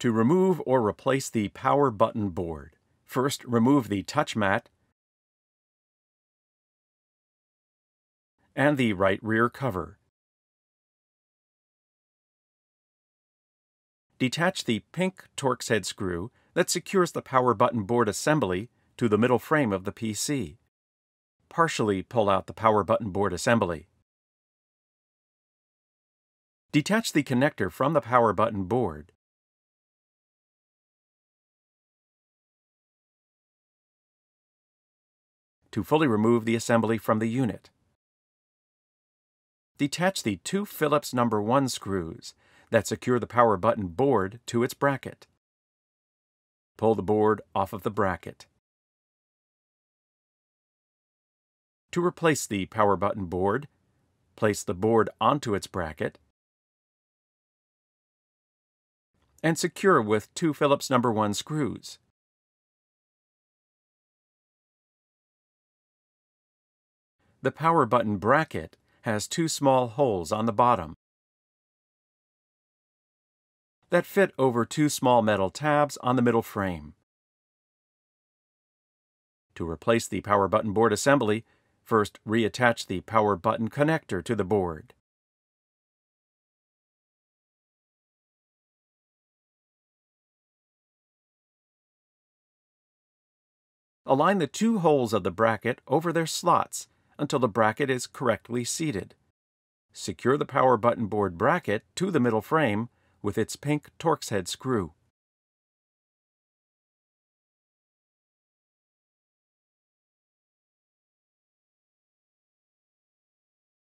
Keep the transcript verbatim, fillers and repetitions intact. To remove or replace the power button board, first remove the touch mat and the right rear cover. Detach the pink Torx head screw that secures the power button board assembly to the middle frame of the P C. Partially pull out the power button board assembly. Detach the connector from the power button board. To fully remove the assembly from the unit, detach the two Phillips number one screws that secure the power button board to its bracket. Pull the board off of the bracket. To replace the power button board, place the board onto its bracket and secure with two Phillips number one screws. The power button bracket has two small holes on the bottom that fit over two small metal tabs on the middle frame. To replace the power button board assembly, first reattach the power button connector to the board. Align the two holes of the bracket over their slots until the bracket is correctly seated. Secure the power button board bracket to the middle frame with its pink Torx head screw.